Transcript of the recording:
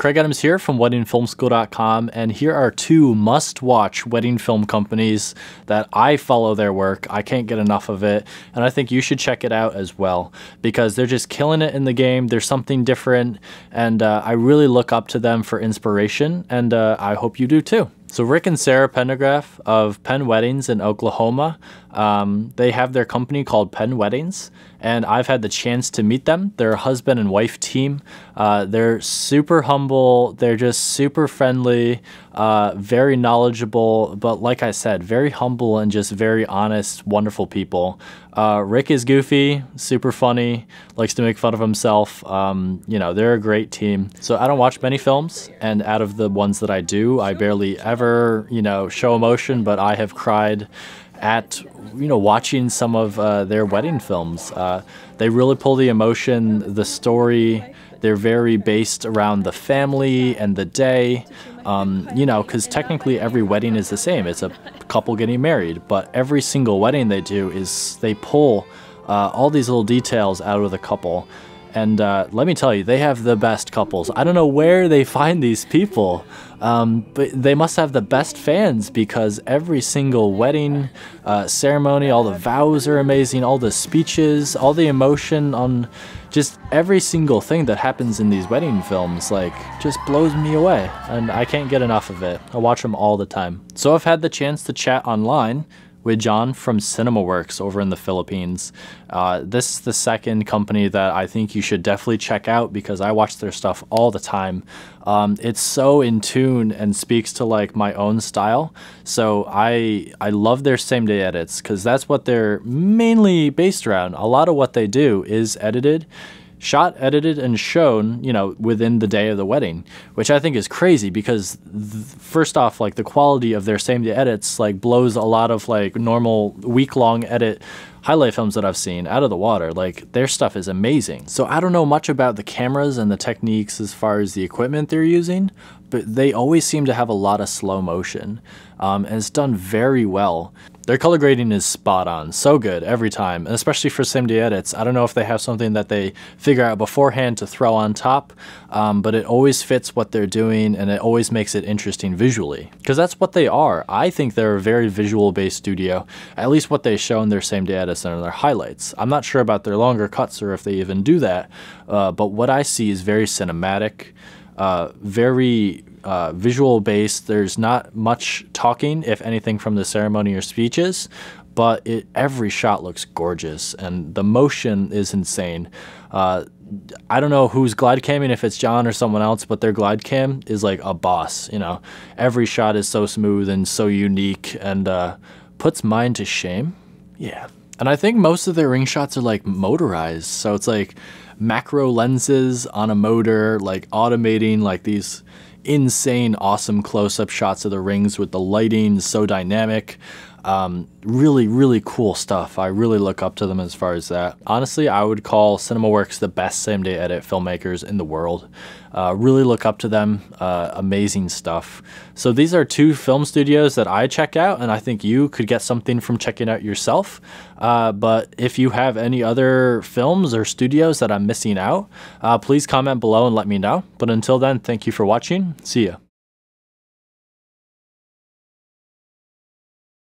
Craig Adams here from WeddingFilmSchool.com, and here are two must-watch wedding film companies that I follow their work. I can't get enough of it, and I think you should check it out as well because they're just killing it in the game. There's something different, and I really look up to them for inspiration, and I hope you do too. So Rick and Sarah Pendergraf of Penn Weddings in Oklahoma, they have their company called Penn Weddings, and I've had the chance to meet them. They're a husband and wife team. They're super humble. They're just super friendly, very knowledgeable, but like I said, very humble and just very honest, wonderful people. Rick is goofy, super funny, likes to make fun of himself. You know, they're a great team. So I don't watch many films, and out of the ones that I do, I barely ever, you know, show emotion, but I have cried at, you know, watching some of their wedding films. They really pull the emotion, the story. They're very based around the family and the day, you know, because technically every wedding is the same. It's a couple getting married, but every single wedding they do is they pull all these little details out of the couple. And let me tell you, they have the best couples. I don't know where they find these people, but they must have the best fans because every single wedding ceremony, all the vows are amazing, all the speeches, all the emotion on just every single thing that happens in these wedding films, like, just blows me away, and I can't get enough of it. I watch them all the time. So I've had the chance to chat online with John from CinemaWorks over in the Philippines. This is the second company that I think you should definitely check out because I watch their stuff all the time. It's so in tune and speaks to like my own style. So I love their same day edits because that's what they're mainly based around. A lot of what they do is edited, shot, edited, and shown, you know, within the day of the wedding, which I think is crazy because first off, like the quality of their same day edits like blows a lot of like normal week-long edit highlight films that I've seen out of the water. Like, their stuff is amazing. So I don't know much about the cameras and the techniques as far as the equipment they're using, but they always seem to have a lot of slow motion, and it's done very well. Their color grading is spot on, so good every time, and especially for same day edits. I don't know if they have something that they figure out beforehand to throw on top, but it always fits what they're doing, and it always makes it interesting visually, because that's what they are. I think they're a very visual-based studio, at least what they show in their same day edits and their highlights. I'm not sure about their longer cuts or if they even do that, but what I see is very cinematic, very visual based. There's not much talking, if anything, from the ceremony or speeches, but every shot looks gorgeous and the motion is insane. I don't know who's glide camming, if it's John or someone else, but their glide cam is like a boss, you know. Every shot is so smooth and so unique and puts mine to shame. Yeah. And I think most of their ring shots are like motorized. So it's like macro lenses on a motor, like automating like these insane, awesome close-up shots of the rings with the lighting, so dynamic. Really, really cool stuff. I really look up to them as far as that. Honestly, I would call CinemaWorks the best same-day edit filmmakers in the world. Really look up to them. Amazing stuff. So these are two film studios that I check out, and I think you could get something from checking out yourself. But if you have any other films or studios that I'm missing out, please comment below and let me know. But until then, thank you for watching. See ya.